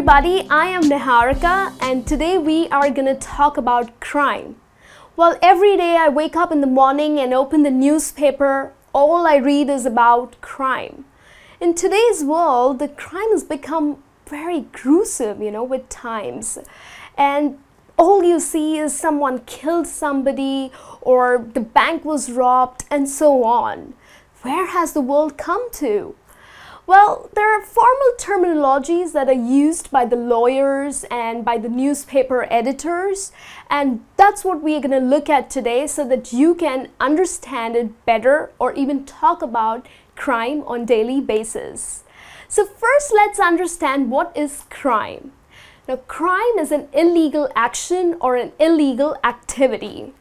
everybody, I am Niharika and today we are gonna talk about crime. Well, every day I wake up in the morning and open the newspaper, all I read is about crime. In today's world, the crime has become very gruesome, with times. And all you see is someone killed somebody or the bank was robbed and so on. Where has the world come to? Well, there are formal terminologies that are used by the lawyers and by the newspaper editors, and that's what we're going to look at today so that you can understand it better or even talk about crime on a daily basis. So first, let's understand what is crime. Now, crime is an illegal action or an illegal activity.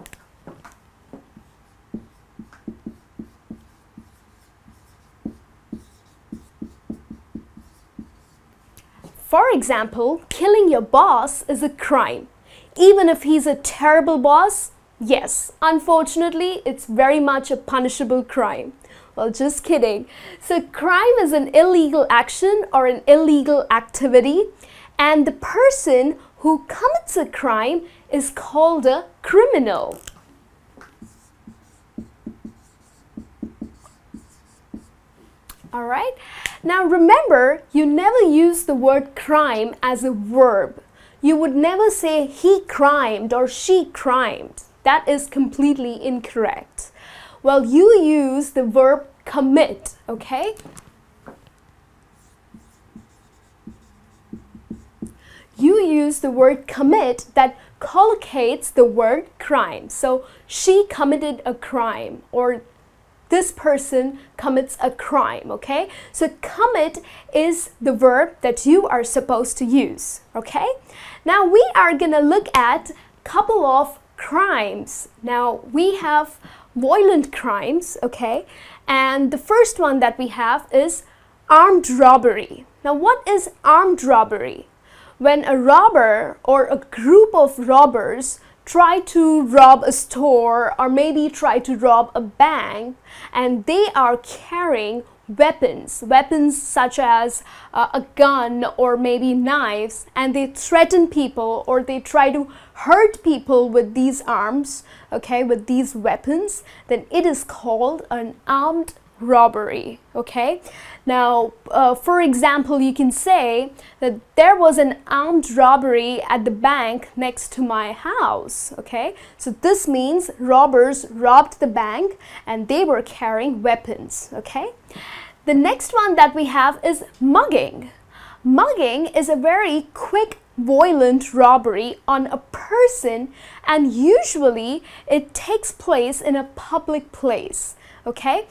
For example, killing your boss is a crime. Even if he's a terrible boss, yes, unfortunately, it's very much a punishable crime. Well, just kidding. So crime is an illegal action or an illegal activity, and the person who commits a crime is called a criminal. All right. Now remember, you never use the word crime as a verb. You would never say he crimed or she crimed. That is completely incorrect. Well, you use the verb commit, okay? You use the word commit that collocates the word crime. So, she committed a crime, or this person commits a crime, okay? So commit is the verb that you are supposed to use, okay? Now we are gonna look at a couple of crimes. Now we have violent crimes, okay? And the first one that we have is armed robbery. Now what is armed robbery? When a robber or a group of robbers try to rob a store or maybe try to rob a bank, and they are carrying weapons such as a gun or maybe knives, and they threaten people or they try to hurt people with these arms, okay, with these weapons, then it is called an armed robbery, okay? Now, for example, you can say that there was an armed robbery at the bank next to my house, okay? So this means robbers robbed the bank and they were carrying weapons, okay? The next one that we have is mugging. Mugging is a very quick, violent robbery on a person, and usually it takes place in a public place. Okay,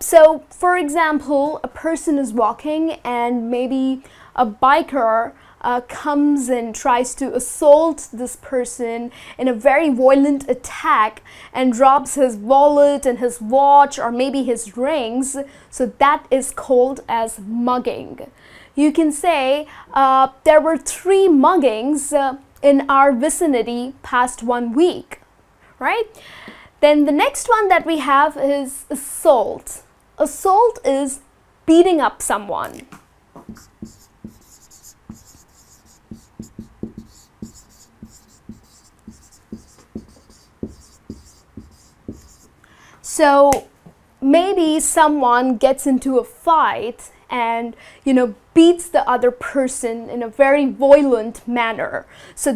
so for example, a person is walking and maybe a biker comes and tries to assault this person in a very violent attack and robs his wallet and his watch or maybe his rings. So that is called as mugging. You can say there were 3 muggings in our vicinity past 1 week, right? Then the next one that we have is assault. Assault is beating up someone. So maybe someone gets into a fight and, beats the other person in a very violent manner. So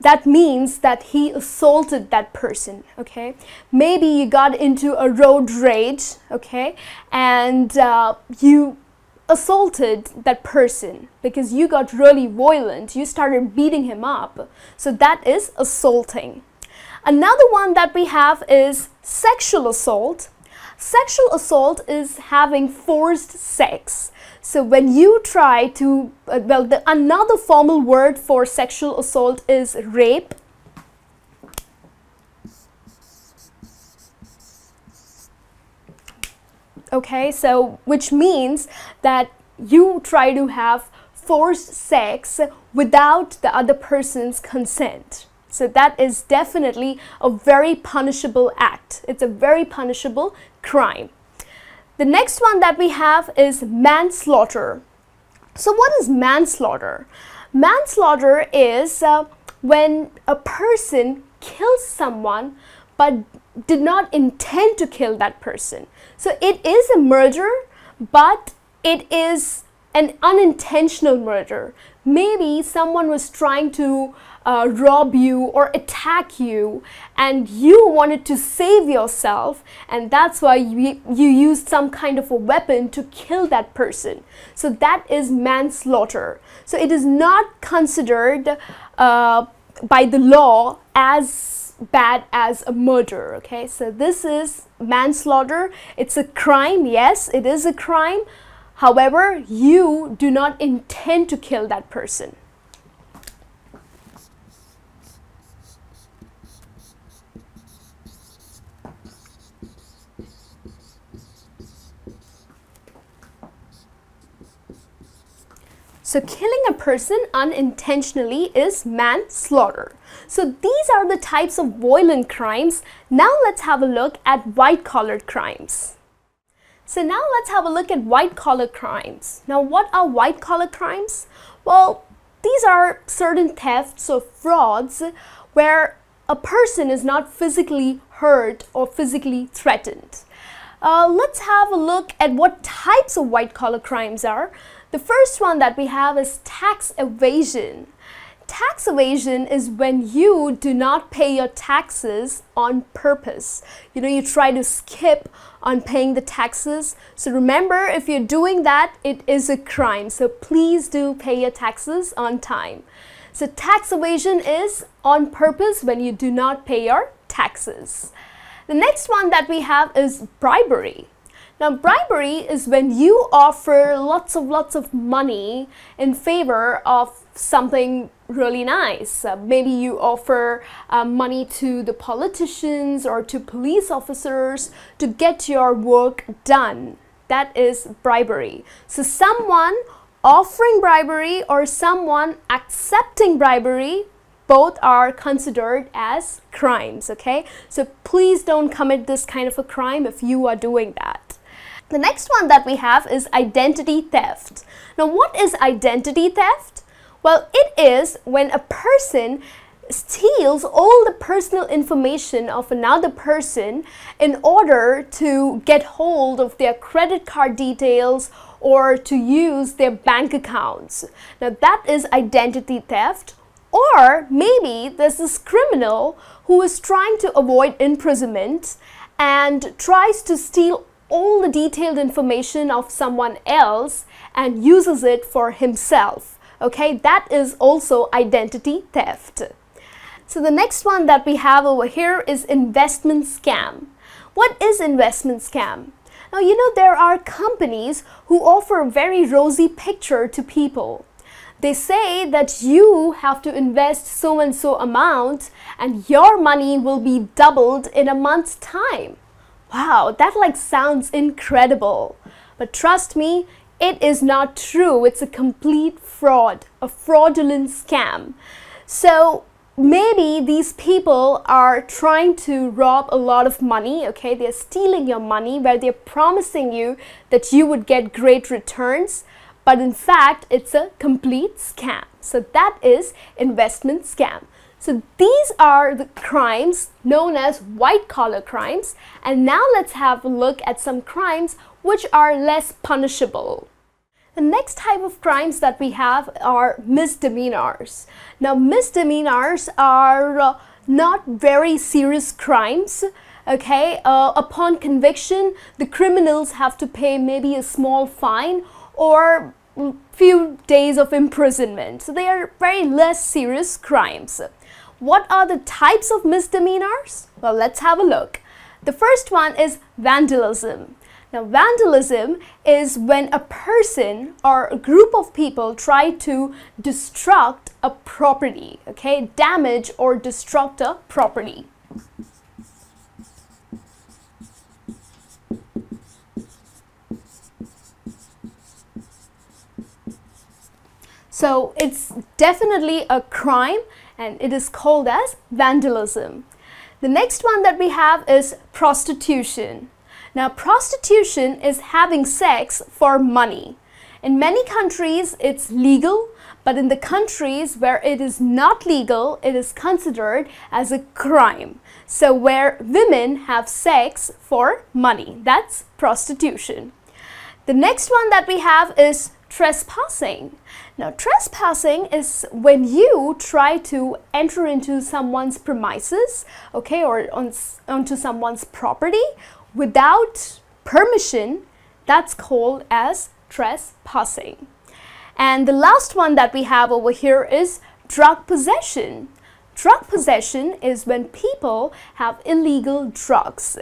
that means that he assaulted that person, okay? Maybe you got into a road rage, okay? And you assaulted that person because you got really violent. You started beating him up. So that is assaulting. Another one that we have is sexual assault. Sexual assault is having forced sex. So when you try to, another formal word for sexual assault is rape. Okay, so which means that you try to have forced sex without the other person's consent. So that is definitely a very punishable act. It's a very punishable crime. The next one that we have is manslaughter. So what is manslaughter? Manslaughter is when a person kills someone but did not intend to kill that person. So it is a murder, but it is an unintentional murder. Maybe someone was trying to rob you or attack you, and you wanted to save yourself, and that's why you used some kind of a weapon to kill that person. So that is manslaughter. So it is not considered by the law as bad as a murder. Okay, so this is manslaughter. It's a crime. Yes, it is a crime. However, you do not intend to kill that person. So killing a person unintentionally is manslaughter. So these are the types of violent crimes. Now let's have a look at white-collar crimes. So now let's have a look at white-collar crimes. Now what are white-collar crimes? Well, these are certain thefts or frauds where a person is not physically hurt or physically threatened. Let's have a look at what types of white-collar crimes are. The first one that we have is tax evasion. Tax evasion is when you do not pay your taxes on purpose. You know, you try to skip on paying the taxes. So remember, if you're doing that, it is a crime. So please do pay your taxes on time. So tax evasion is on purpose when you do not pay your taxes. The next one that we have is bribery. Now, bribery is when you offer lots of money in favor of something really nice. Maybe you offer money to the politicians or to police officers to get your work done. That is bribery. So someone offering bribery or someone accepting bribery, both are considered as crimes, okay? So please don't commit this kind of a crime if you are doing that. The next one that we have is identity theft. Now, what is identity theft? Well, it is when a person steals all the personal information of another person in order to get hold of their credit card details or to use their bank accounts. Now, that is identity theft. Or maybe there's this criminal who is trying to avoid imprisonment and tries to steal all the detailed information of someone else and uses it for himself. Okay, that is also identity theft. So the next one that we have over here is investment scam. What is investment scam? Now, you know, there are companies who offer a very rosy picture to people. They say that you have to invest so and so amount and your money will be doubled in a month's time. Wow, that like sounds incredible, but trust me, it is not true. It's a complete fraud, a fraudulent scam. So maybe these people are trying to rob a lot of money, okay? They're stealing your money where they're promising you that you would get great returns, but in fact, it's a complete scam. So that is investment scam. So these are the crimes known as white-collar crimes. And now let's have a look at some crimes which are less punishable. The next type of crimes that we have are misdemeanors. Now, misdemeanors are not very serious crimes. Okay, upon conviction, the criminals have to pay maybe a small fine or few days of imprisonment. So they are very less serious crimes. What are the types of misdemeanors? Well, let's have a look. The first one is vandalism. Now, vandalism is when a person or a group of people try to destruct a property, okay? Damage or destruct a property. So it's definitely a crime and it is called as vandalism. The next one that we have is prostitution. Now, prostitution is having sex for money. In many countries, it's legal, but in the countries where it is not legal, it is considered as a crime. So where women have sex for money, that's prostitution. The next one that we have is trespassing. Now, trespassing is when you try to enter into someone's premises, okay, or onto someone's property without permission. That's called as trespassing. And the last one that we have over here is drug possession. Drug possession is when people have illegal drugs.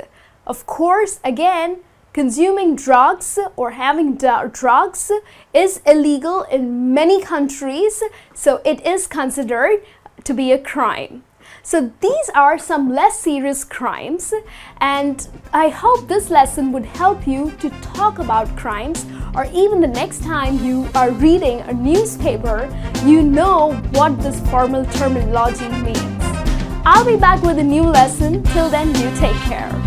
Of course, again, consuming drugs or having drugs is illegal in many countries, so it is considered to be a crime. So these are some less serious crimes, and I hope this lesson would help you to talk about crimes, or even the next time you are reading a newspaper, you know what this formal terminology means. I'll be back with a new lesson. Till then, you take care.